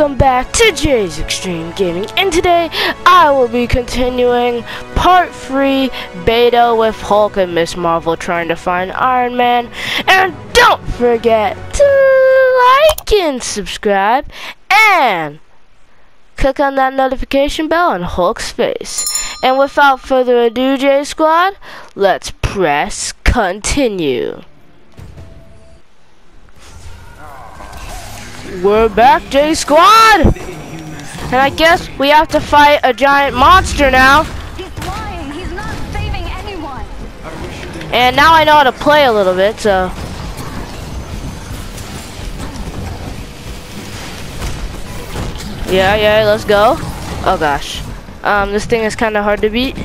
welcome back to Jay's Extreme Gaming, and today I will be continuing part 3 beta with Hulk and Ms. Marvel trying to find Iron Man. And don't forget to like and subscribe and click on that notification bell on Hulk's face. And without further ado, J Squad, let's press continue. We're back, J Squad! And I guess we have to fight a giant monster now. He's lying. He's not saving anyone. And now I know how to play a little bit, so. Yeah, let's go. Oh gosh. This thing is kinda hard to beat.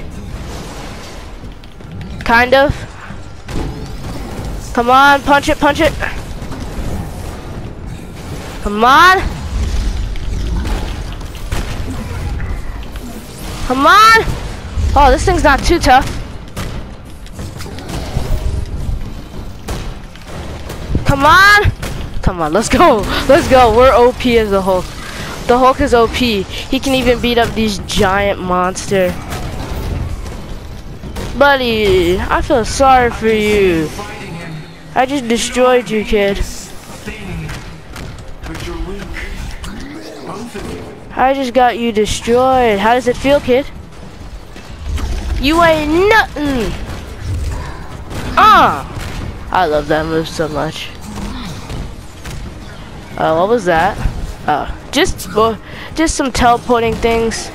Kind of. Come on, punch it, punch it. Come on! Come on! Oh, this thing's not too tough. Come on! Come on, let's go! Let's go! We're OP as the Hulk. The Hulk is OP. He can even beat up these giant monster. Buddy, I feel sorry for you. I just destroyed you, kid. I just got you destroyed. How does it feel, kid? You ain't nothing. Ah! I love that move so much. Oh, what was that? Oh, just some teleporting things.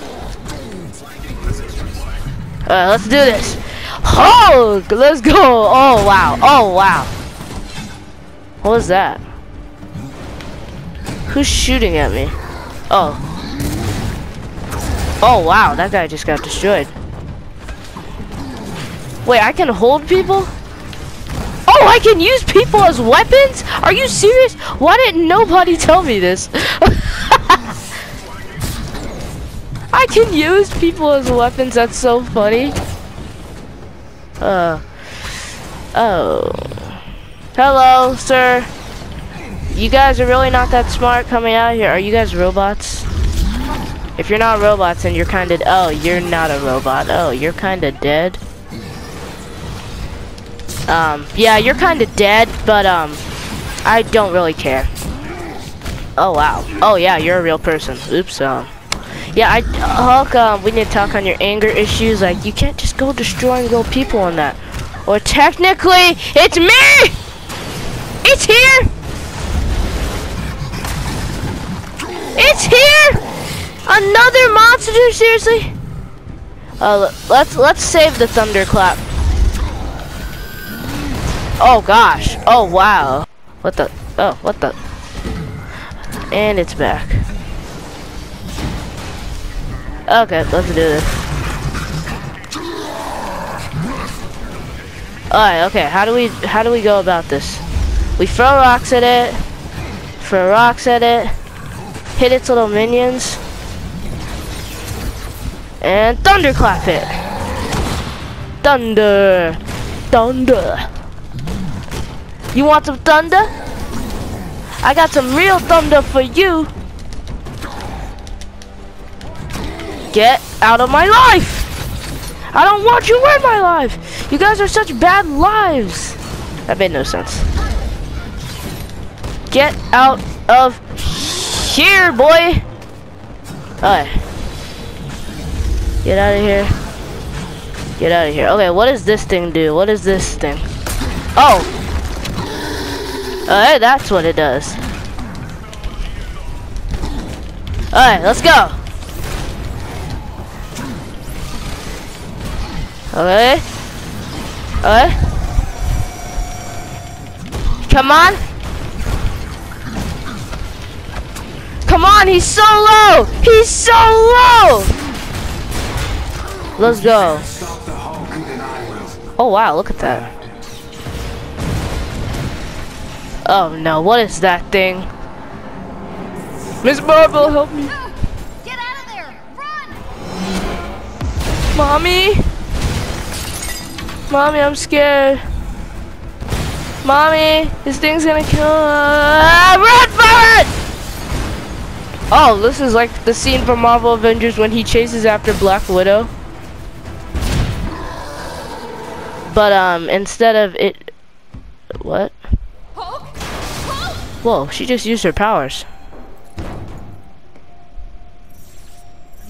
Let's do this. Hulk, let's go. Oh wow. Oh wow. What was that? Who's shooting at me? Oh. Oh wow, that guy just got destroyed. Wait, I can hold people? Oh, I can use people as weapons? Are you serious? Why didn't nobody tell me this? I can use people as weapons, that's so funny. Oh. Hello, sir. You guys are really not that smart coming out here. Are you guys robots? If you're not robots and you're kind of, oh, you're not a robot. Oh, you're kind of dead. Yeah, you're kind of dead, but, I don't really care. Oh, wow. Oh, yeah, you're a real person. Oops, yeah, Hulk, we need to talk on your anger issues. Like, you can't just go destroying real people on that. Or technically, it's me! It's here! It's here! Another monster, seriously? Let's save the thunderclap. Oh gosh. Oh wow. What the? Oh, what the? And it's back. Okay, let's do this. Alright, okay. How do we go about this? We throw rocks at it. Throw rocks at it. Hit its little minions. And thunderclap it. Thunder. Thunder. You want some thunder? I got some real thunder for you. Get out of my life. I don't want you in my life. You guys are such bad lives. That made no sense. Get out of here, boy. Alright. Get out of here. Get out of here. Okay, what does this thing do? What is this thing? Oh! Alright, that's what it does. Alright, let's go! Okay. Alright. Come on! Come on, he's so low! He's so low! Let's go. Oh wow, look at that. Oh no, what is that thing? Ms. Marvel, help me. Get out of there. Run. Mommy. Mommy, I'm scared. Mommy, this thing's gonna kill. Run for it. Oh, this is like the scene from Marvel Avengers when he chases after Black Widow. But instead of it, what? Hulk? Hulk! Whoa, she just used her powers.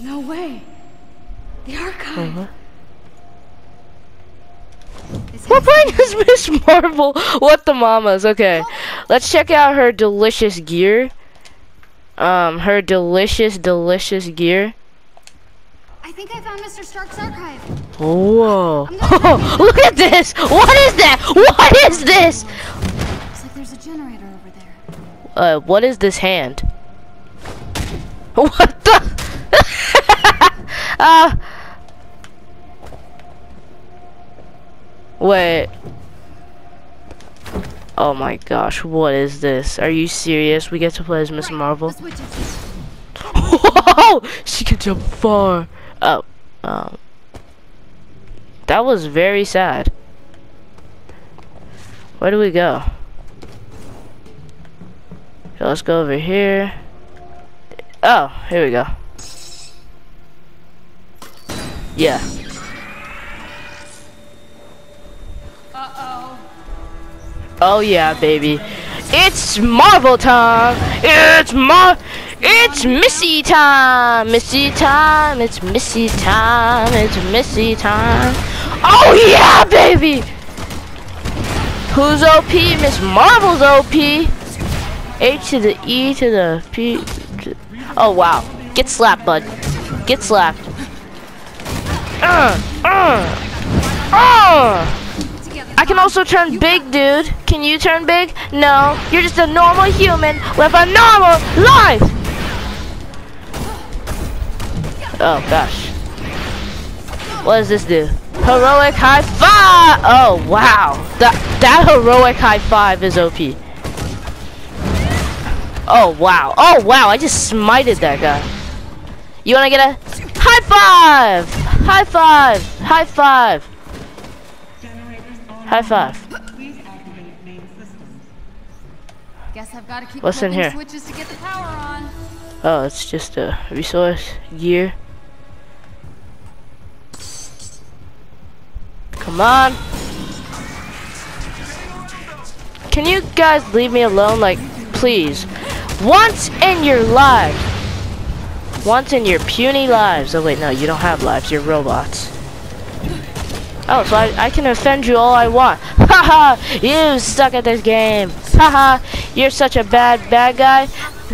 No way. The archive. We're playing as Ms. Marvel. What the mamas? Okay, let's check out her delicious gear. Her delicious gear. I think I found Mr. Stark's archive. Whoa! Oh, look at this! What is that? What is this? Looks like there's a generator over there. What is this hand? What the? Wait. Oh my gosh, what is this? Are you serious? We get to play as Ms. Marvel? Whoa! She can jump far. Oh. That was very sad. Where do we go? So let's go over here. Oh, here we go. Yeah. Oh yeah, baby. It's Marvel time. It's Missy time. Missy time. It's Missy time. It's Missy time. Oh yeah, baby. Who's OP? Miss Marvel's OP. H to the E to the P. Oh wow. Get slapped, bud. Get slapped. I can also turn big, dude. Can you turn big? No, you're just a normal human with a normal life. Oh gosh. What does this do? Heroic high five! Oh wow. That heroic high five is OP. Oh wow. Oh wow, I just smited that guy. You wanna get a high five! High five! High five! High five. Guess I've got to keep What's in here? Switches to get the power on. Oh, it's just a resource gear. Come on. Can you guys leave me alone? Like, please. Once in your lives. Once in your puny lives. Oh, wait, no, you don't have lives. You're robots. Oh, so I can offend you all I want. Haha, you suck at this game. Haha, you're such a bad guy.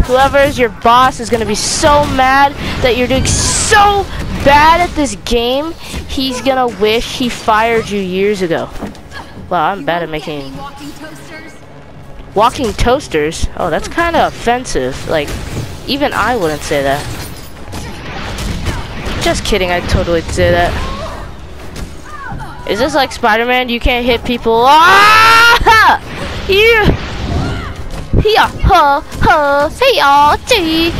Whoever is your boss is gonna be so mad that you're doing so bad at this game, he's gonna wish he fired you years ago. Wow, I'm bad at making... Walking toasters? Oh, that's kind of offensive. Like, even I wouldn't say that. Just kidding, I totally say that. Is this like Spider-Man? You can't hit people. Ah! Yeah. Yeah. Ha, ha. Hey, ah, gee.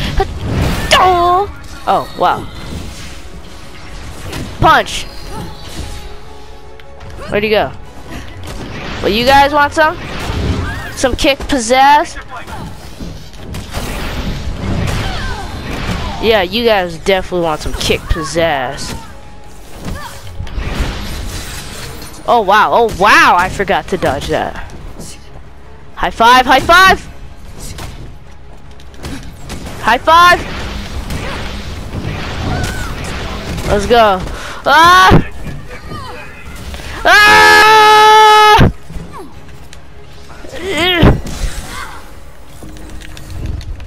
Oh, wow. Punch. Where'd he go? Well, you guys want some? Some kick pizzazz? Yeah, you guys definitely want some kick pizzazz. Oh wow, oh wow, I forgot to dodge that. High five, high five! High five! Let's go. Ah! Ah!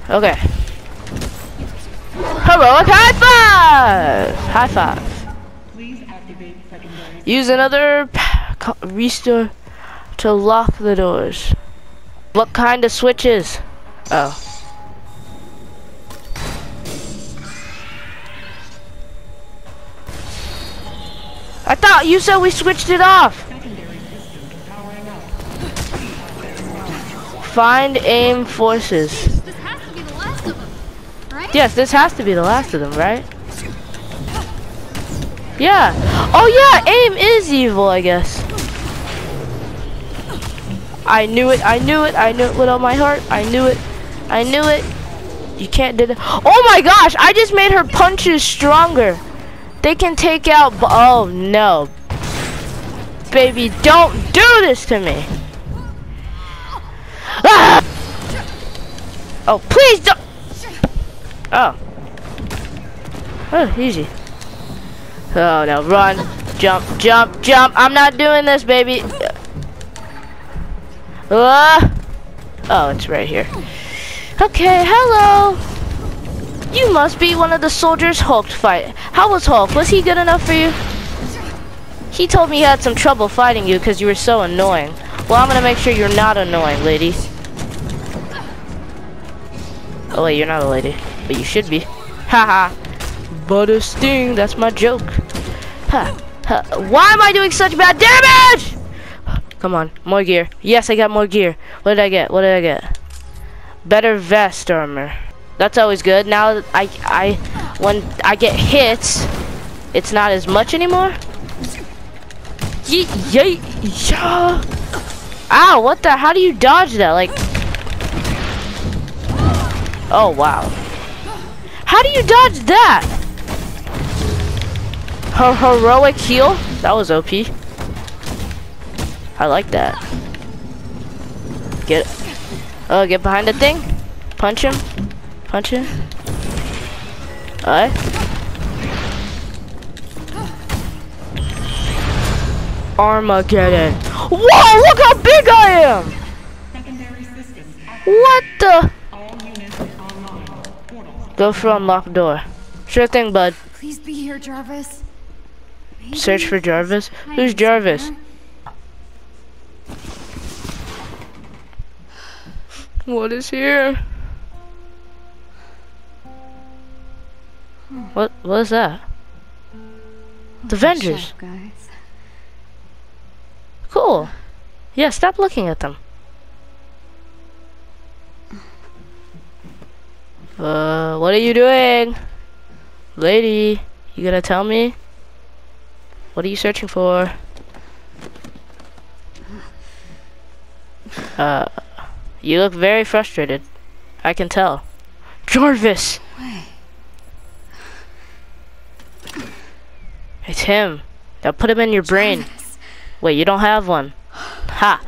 Okay. Heroic high five! High five. Use another restore to lock the doors. What kind of switches? Oh. I thought you said we switched it off. Find AIM forces. This has to be the last of them, right? Yes, this has to be the last of them, right? Yeah. Oh yeah, AIM is evil, I guess. I knew it, I knew it, I knew it with all my heart. I knew it, I knew it. You can't do that. Oh my gosh, I just made her punches stronger. They can take out, oh no. Baby, don't do this to me. Ah! Oh, please don't. Oh. Oh, easy. Oh no, run, jump, jump, jump. I'm not doing this, baby. Oh, it's right here. Okay, hello. You must be one of the soldiers Hulk fight. How was Hulk? Was he good enough for you? He told me he had some trouble fighting you because you were so annoying. Well, I'm gonna make sure you're not annoying, lady. Oh wait, you're not a lady, but you should be. Haha. Butter sting, that's my joke. Ha, ha. Why am I doing such bad damage? Come on, more gear. Yes, I got more gear. What did I get? What did I get? Better vest armor. That's always good. Now when I get hits, it's not as much anymore. Yeah. Ow, what the? How do you dodge that? Like, oh wow. How do you dodge that? Her heroic heal? That was OP. I like that. Get, oh, get behind the thing. Punch him. Punch him. Alright. Armageddon. Whoa, look how big I am! What the? Go for unlocked door. Sure thing, bud. Please be here, Jarvis. Maybe. Search for Jarvis? Who's Jarvis? What is here? What is that? The Avengers. Guys. Cool. Yeah, stop looking at them. What are you doing? Lady, you gonna tell me? What are you searching for? You look very frustrated. I can tell. Jarvis! Wait. It's him. Now put him in your brain. Wait, you don't have one. Ha!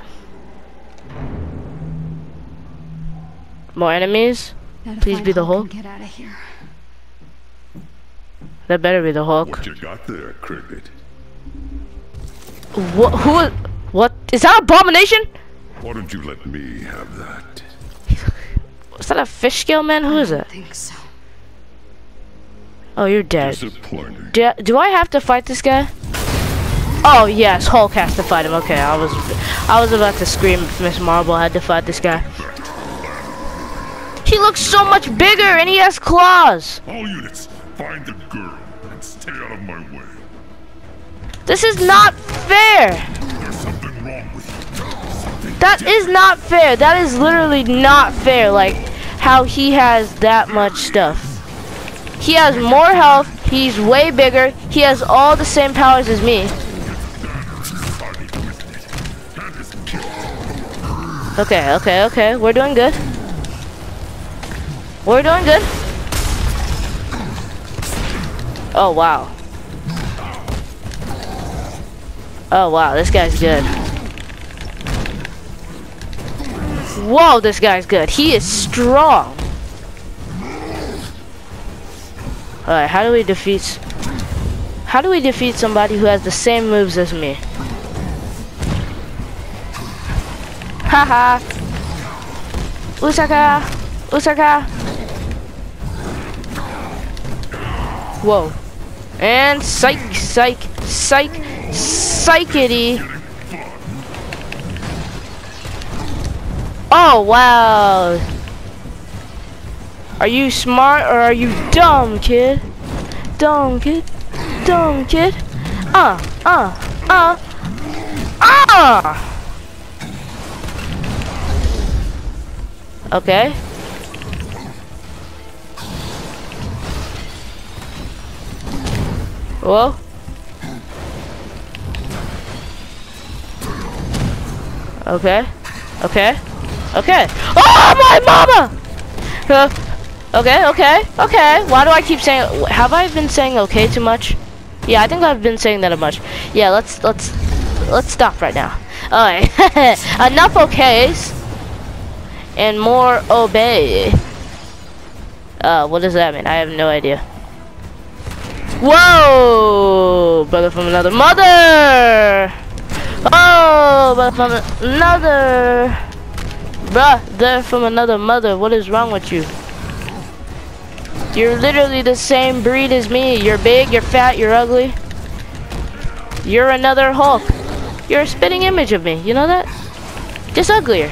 More enemies? Please be the Hulk. Get out of here. That better be the Hulk. What you got there, Cricket? What? Who? What? Is that Abomination? Why don't you let me have that? Is that a fish scale man? Who is it? I think so. Oh, you're dead. Do I have to fight this guy? Oh yes, Hulk has to fight him. Okay, I was about to scream if Ms. Marvel had to fight this guy. He looks so much bigger, and he has claws. All units, find the girl and stay out of my way. This is not fair. There's something wrong with you. Something that different. Is not fair. That is literally not fair. Like how he has that much stuff. He has more health. He's way bigger. He has all the same powers as me. Okay, okay, okay. We're doing good. We're doing good. Oh wow. Oh wow, this guy's good. Whoa, this guy's good. He is strong. Alright, how do we defeat somebody who has the same moves as me? Haha. Usaka. Usaka. Whoa. And psych, psych, psych, psychity. Oh, wow. Are you smart or are you dumb, kid? Dumb kid, dumb kid. Okay. Whoa. Okay. Okay. Okay. Oh my mama! Okay, okay, okay. Why do I keep saying? Have I been saying okay too much? Yeah, I think I've been saying that much. Yeah, let's stop right now. All right, enough okays and more obey. What does that mean? I have no idea. Whoa, brother from another mother. Oh, brother from another. Brother from another mother. What is wrong with you? You're literally the same breed as me. You're big, you're fat, you're ugly. You're another Hulk. You're a spitting image of me. You know that? Just uglier.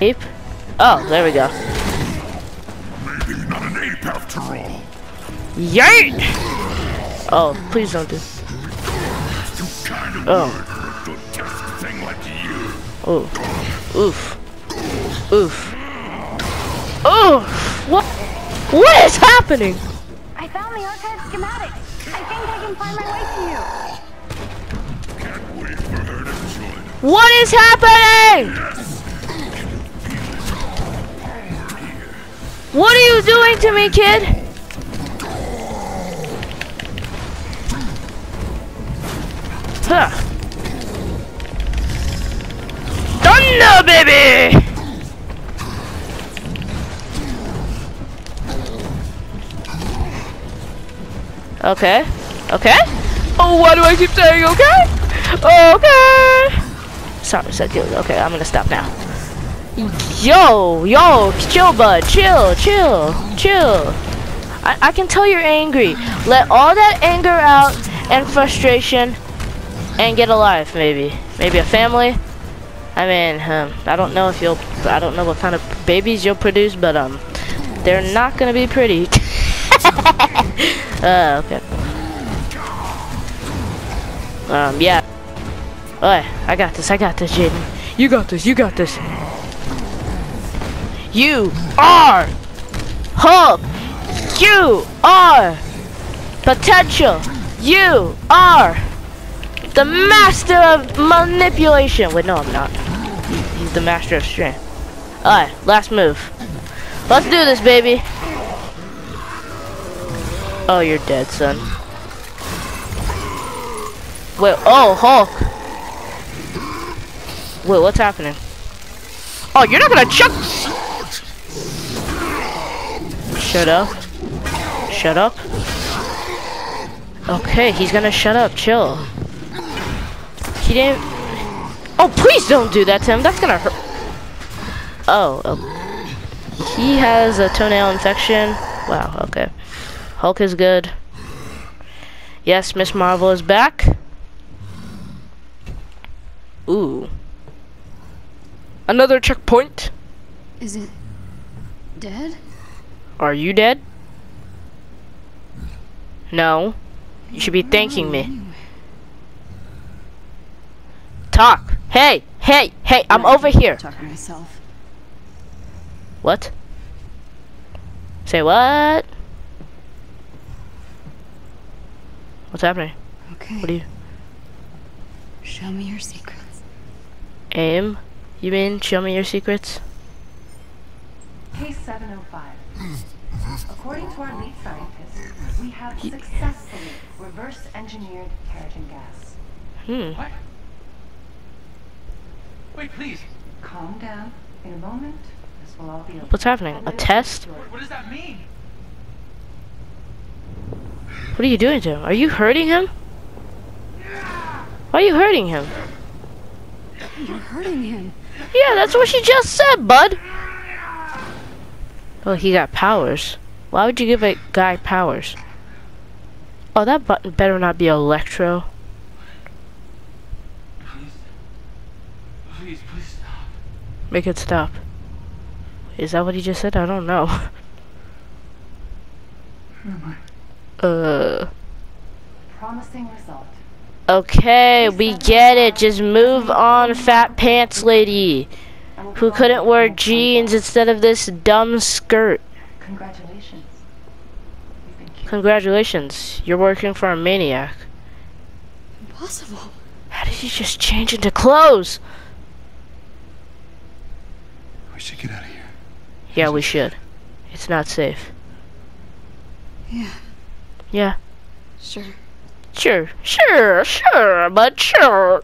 Ape? Oh, there we go. Maybe not an ape after all. Yay! Oh, please don't do. Oh. Oh. Oof. Oof. Oof! What is happening? I found the archive schematics. I think I can find my way to you. Can't wait for her to join. What is happening? Yes. What are you doing to me, kid? Huh. Thunder, baby! Okay. Okay. Oh, why do I keep saying okay? Okay. Sorry, so good. Okay, I'm gonna stop now. Yo, yo, chill, bud. Chill, chill, chill. I can tell you're angry. Let all that anger out and frustration, and get a life, maybe. Maybe a family. I mean, I don't know if you'll. I don't know what kind of babies you'll produce, but they're not gonna be pretty. Okay. Yeah. Alright, I got this, Jaden. You got this, you got this. You are Hulk. You are potential. You are the master of manipulation. Wait, no, I'm not. He's the master of strength. Alright, last move. Let's do this, baby. Oh, you're dead, son. Wait, oh, Hulk. Wait, what's happening? Oh, you're not gonna chuck. Shut up. Shut up. Okay, he's gonna shut up. Chill. He didn't. Oh, please don't do that to him. That's gonna hurt. Oh, oh. He has a toenail infection. Wow, okay. Hulk is good. Yes, Ms. Marvel is back. Ooh. Another checkpoint. Is it dead? Are you dead? No. You should be thanking me. Talk. Hey, hey, hey, I'm over here. Talk to myself. What? Say what? What's happening? Okay. What are you? Show me your secrets. AIM? You mean show me your secrets? Case 705. According to our lead scientist, we have successfully reverse engineered keratin gas. Hmm. What? Wait, please. Calm down. In a moment, this will all be over. What's happening? A test? What does that mean? What are you doing to him? Are you hurting him? Why are you hurting him? You're hurting him. Yeah, that's what she just said, bud. Oh, he got powers. Why would you give a guy powers? Oh, that button better not be electro. Please. Please, please stop. Make it stop. Is that what he just said? I don't know. Oh, promising result. Okay, we get it. Just move on, fat pants lady, who couldn't wear jeans instead of this dumb skirt. Congratulations. Congratulations. You're working for a maniac. Impossible. How did you just change into clothes? We should get out of here. Yeah, we should. It's not safe. Yeah. Yeah. Sure. Sure. Sure. Sure. But sure.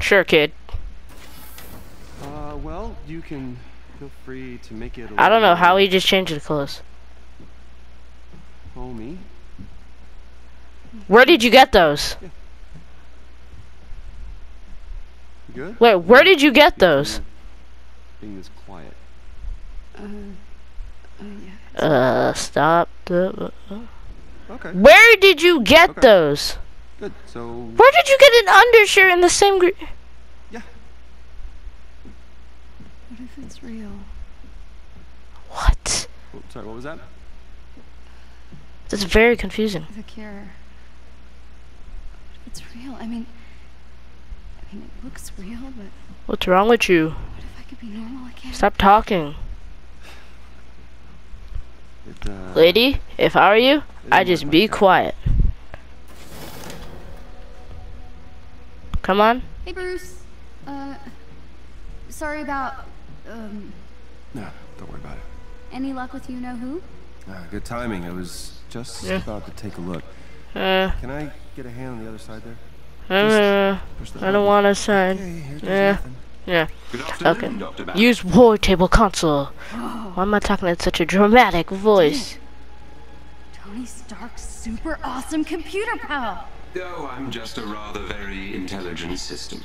Sure, kid. Well, you can feel free to make it. I don't know how he just changed the clothes. Oh, me? Where did you get those? Yeah. Good? Wait, where did you get those? Being this quiet. Yeah. Stop the. Okay. Where did you get those? Good. So. Where did you get an undershirt in the same group? Yeah. What if it's real? What? Oh, sorry, what was that? That's very confusing. The cure. It's real. I mean, it looks real, but. What's wrong with you? What if I could be normal again? Stop talking. It, lady, if I were you, I'd just be quiet. Come on. Hey, Bruce. Sorry about. No, don't worry about it. Any luck with you know who? Good timing. I was just about to take a look. Can I get a hand on the other side there? I don't want to sign. Okay, yeah. Okay. Use war table console. Why am I talking in such a dramatic voice? Tony Stark's super awesome computer pal. Oh, I'm just a rather very intelligent system.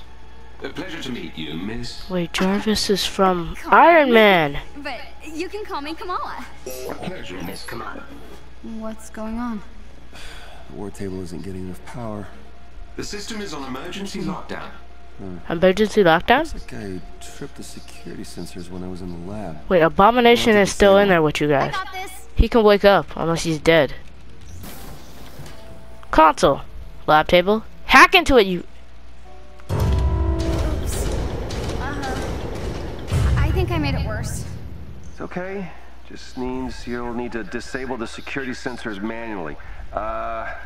A pleasure to meet you, Miss. Wait, Jarvis is from Iron Man. But you can call me Kamala. A pleasure, Miss Kamala. What's going on? The war table isn't getting enough power. The system is on emergency lockdown. Emergency lockdown? Looks like I tripped the security sensors when I was in the lab. Wait, Abomination is still in there with you guys. I got this. He can wake up unless he's dead. Console, lab table, hack into it, you. Oops. I think I made it worse. It's okay. Just means you'll need to disable the security sensors manually.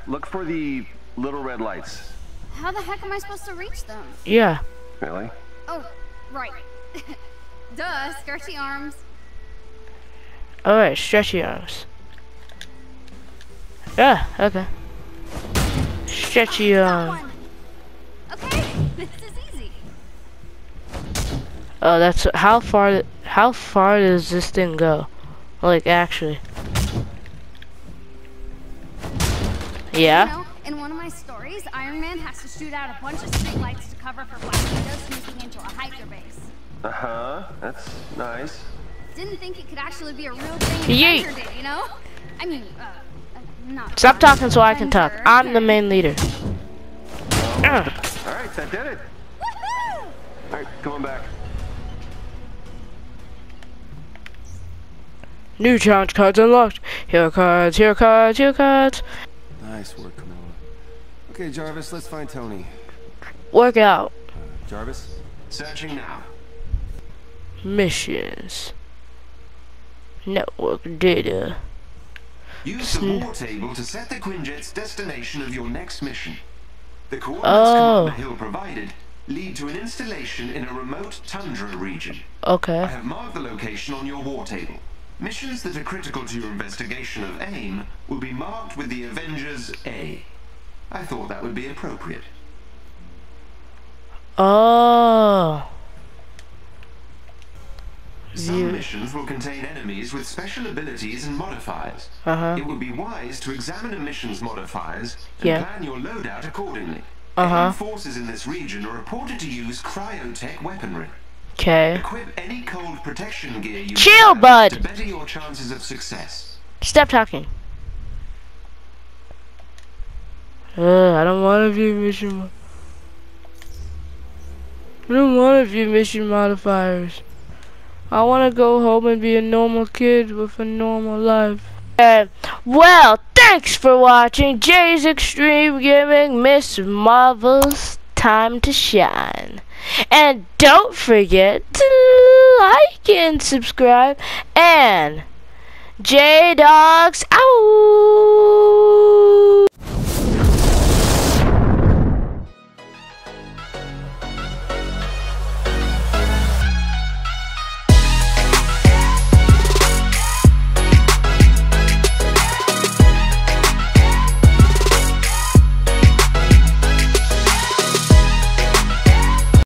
Look for the little red lights. How the heck am I supposed to reach them? Yeah. Really? Oh, right. Duh, stretchy arms. Alright, stretchy arms. Yeah, okay. Stretchy arms. Okay, this is easy. Oh, that's how far does this thing go? Like, actually. Yeah? You know, in one of my stories, Iron Man has to shoot out a bunch of streetlights to cover for Black Widow sneaking into a hiker base. Uh-huh, that's nice. Didn't think it could actually be a real thing in Avenger Day, you know? I mean, not... Stop talking so I can talk. I'm the main leader. Alright, that did it. Woohoo! Alright, come on back. New challenge cards unlocked. Hero cards, hero cards, hero cards. Nice work, Kamala. Okay, Jarvis, let's find Tony. Work out. Jarvis? Searching now. Missions. Network data. Use the war table to set the Quinjet's destination of your next mission. The coordinates Commander Hill provided lead to an installation in a remote tundra region. Okay. I have marked the location on your war table. Missions that are critical to your investigation of AIM will be marked with the Avengers A. I thought that would be appropriate. Oh. Some missions will contain enemies with special abilities and modifiers. It would be wise to examine a mission's modifiers and plan your loadout accordingly. AIM forces in this region are reported to use cryotech weaponry. Okay. Equip any cold protection gear you have to better your chances of success. Stop talking. I don't want to view mission. I don't want to view mission modifiers. I want to go home and be a normal kid with a normal life. Well, thanks for watching Jay's Extreme Gaming, Ms. Marvel's Time to Shine. And don't forget to like and subscribe. And J Dogs out.